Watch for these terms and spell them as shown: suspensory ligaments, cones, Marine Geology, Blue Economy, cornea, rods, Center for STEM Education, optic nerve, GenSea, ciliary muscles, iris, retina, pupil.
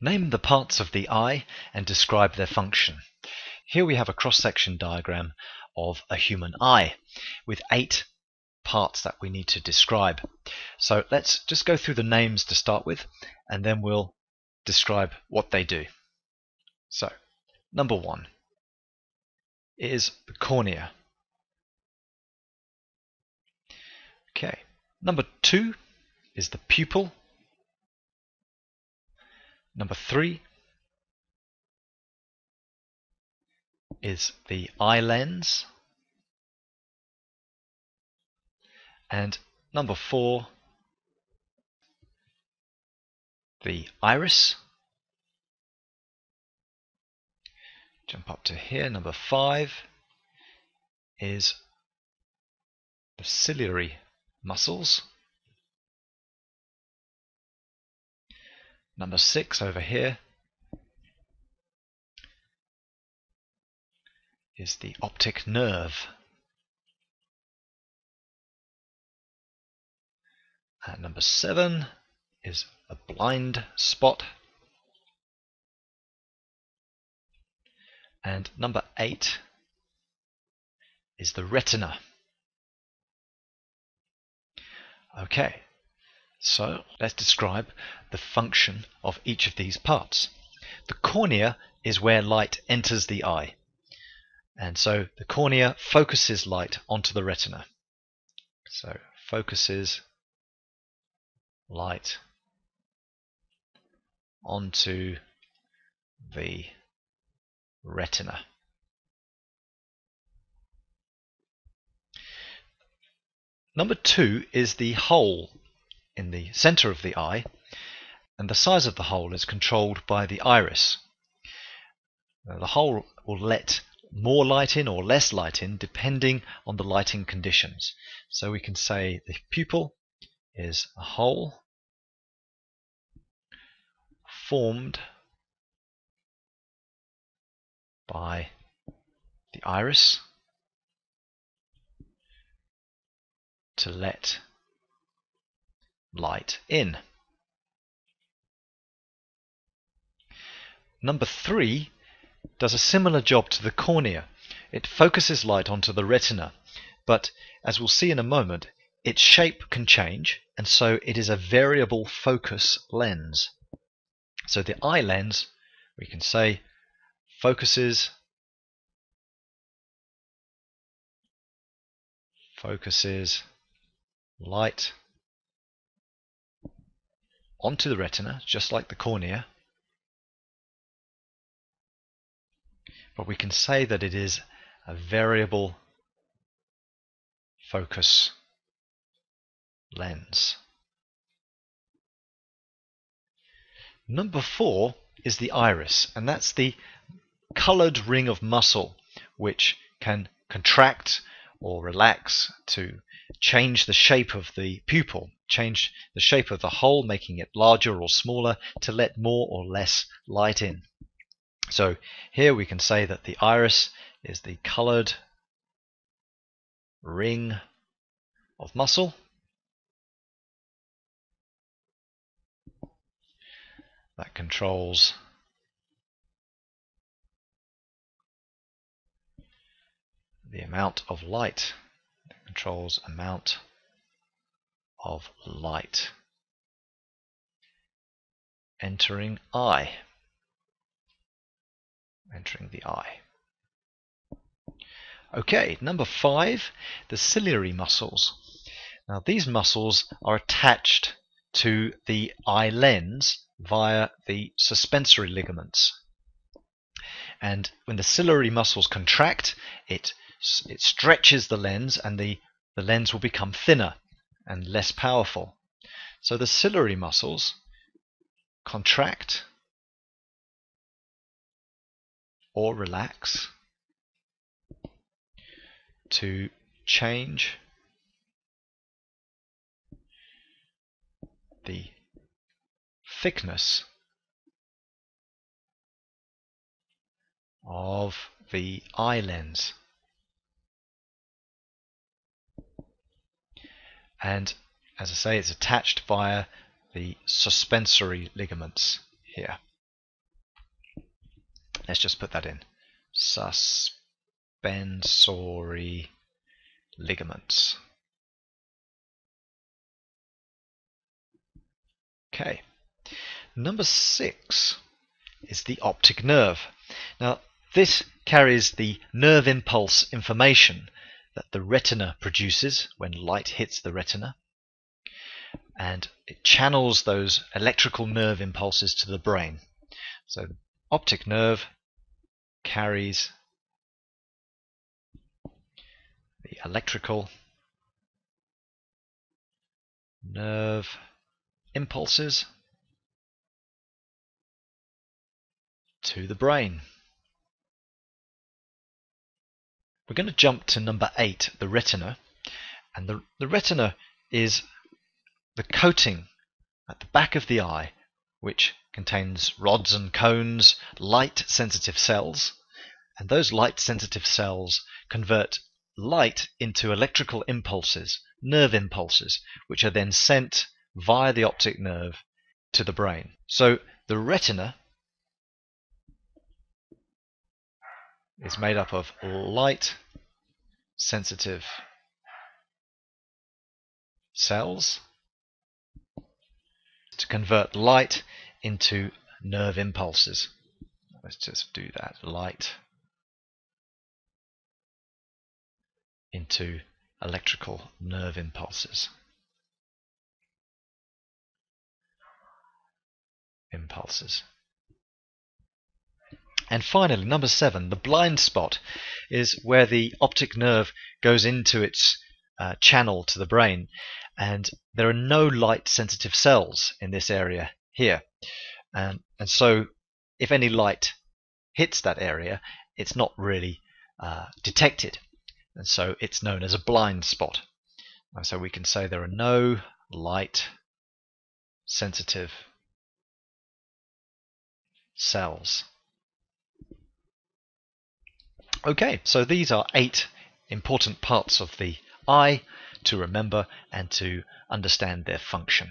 Name the parts of the eye and describe their function. Here we have a cross-section diagram of a human eye with 8 parts that we need to describe. So let's just go through the names to start with, and then we'll describe what they do. So, number 1 is the cornea. Okay, number 2 is the pupil. Number 3 is the eye lens. And number 4, the iris. Jump up to here. Number 5 is the ciliary muscles. Number 6 over here is the optic nerve. And number 7 is a blind spot. And number 8 is the retina. Okay, so let's describe the function of each of these parts. The cornea is where light enters the eye. And so the cornea focuses light onto the retina. So focuses light onto the retina. Number 2 is the hole in the center of the eye, and the size of the hole is controlled by the iris. Now, the hole will let more light in or less light in depending on the lighting conditions. So we can say the pupil is a hole formed by the iris to let light in. Number 3 does a similar job to the cornea. It focuses light onto the retina, but as we'll see in a moment, its shape can change, and so it is a variable focus lens. So the eye lens, we can say, focuses light onto the retina, just like the cornea, but we can say that it is a variable focus lens. Number 4 is the iris, and that's the colored ring of muscle which can contract or relax to change the shape of the pupil, change the shape of the hole, making it larger or smaller to let more or less light in. So here we can say that the iris is the colored ring of muscle that controls the amount of light, entering the eye. Okay, number 5, the ciliary muscles. Now these muscles are attached to the eye lens via the suspensory ligaments. And when the ciliary muscles contract, it stretches the lens, and the lens will become thinner and less powerful. So the ciliary muscles contract or relax to change the thickness of the eye lens. And as I say, it's attached via the suspensory ligaments here. Let's just put that in. Suspensory ligaments. Okay. Number 6 is the optic nerve. Now, this carries the nerve impulse information that the retina produces when light hits the retina, and it channels those electrical nerve impulses to the brain. So, optic nerve carries the electrical nerve impulses to the brain. We're going to jump to number 8, the retina, and the retina is the coating at the back of the eye which contains rods and cones, light sensitive cells, and those light sensitive cells convert light into electrical impulses, nerve impulses, which are then sent via the optic nerve to the brain. So the retina is made up of light sensitive cells to convert light into nerve impulses. Let's just do that. Light into electrical nerve impulses. And finally, number 7, the blind spot, is where the optic nerve goes into its channel to the brain, and there are no light sensitive cells in this area here, and so if any light hits that area, it's not really detected, and so it's known as a blind spot. And so we can say there are no light sensitive cells. Okay, so these are 8 important parts of the eye to remember and to understand their function.